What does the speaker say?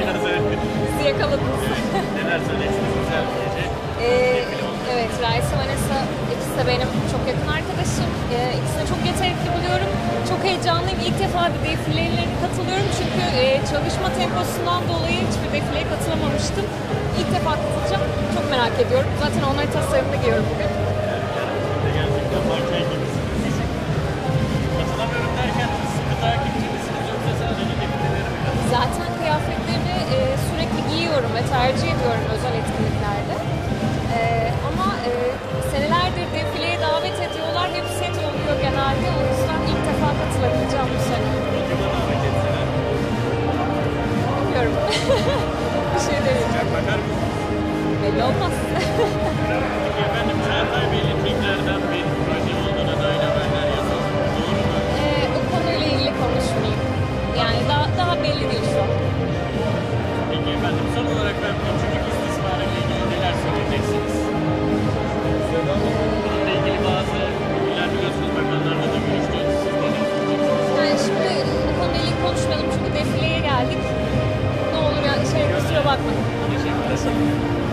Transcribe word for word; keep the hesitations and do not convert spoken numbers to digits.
biraz öyle. Sizi yakaladınız. Evet, neler söyleyeceksiniz? Güzel bir gece. Ee, evet, Raisa, Vanessa ikisi de benim çok yakın arkadaşım. Ee, ikisini çok yetenekli buluyorum. Çok heyecanlıyım. İlk defa bir defileyle katılıyorum çünkü e, çalışma temposundan dolayı hiçbir defileye katılamamıştım. İlk defa katılacağım. Çok merak ediyorum. Zaten onların tasarımını giyiyorum bugün. Zaten kıyafetlerini e, sürekli giyiyorum ve tercih ediyorum özel etkinliklerde. E, ama e, senelerdir defileye davet ediyorlar ve bir set oluyor genelde. O yüzden ilk defa katılabileceğim bu sene. Bilmiyorum. Bir şey diyeyim. Sıcak bakar mı? Belli olmaz. Efendim, Çağatay Bey'in ilklerden bir proje olduğuna dair haberler yazıyor. Doğru mu? E, o konuyla ilgili konuşmayayım. Yani daha, daha belli değil şu an. Peki efendim, son olarak ben üçüncü istismarıyla ilgili neler söyleyeceksiniz? Bununla ilgili bazı bilgiler biliyorsunuz, bakanlarla da görüştünüz. Siz neler söyleyeceksiniz? Yani şimdi bu konuyla ilgili konuşmayalım çünkü defileye geldik. Ne olur ya, şey, kusura bakmayın. Teşekkür ederim.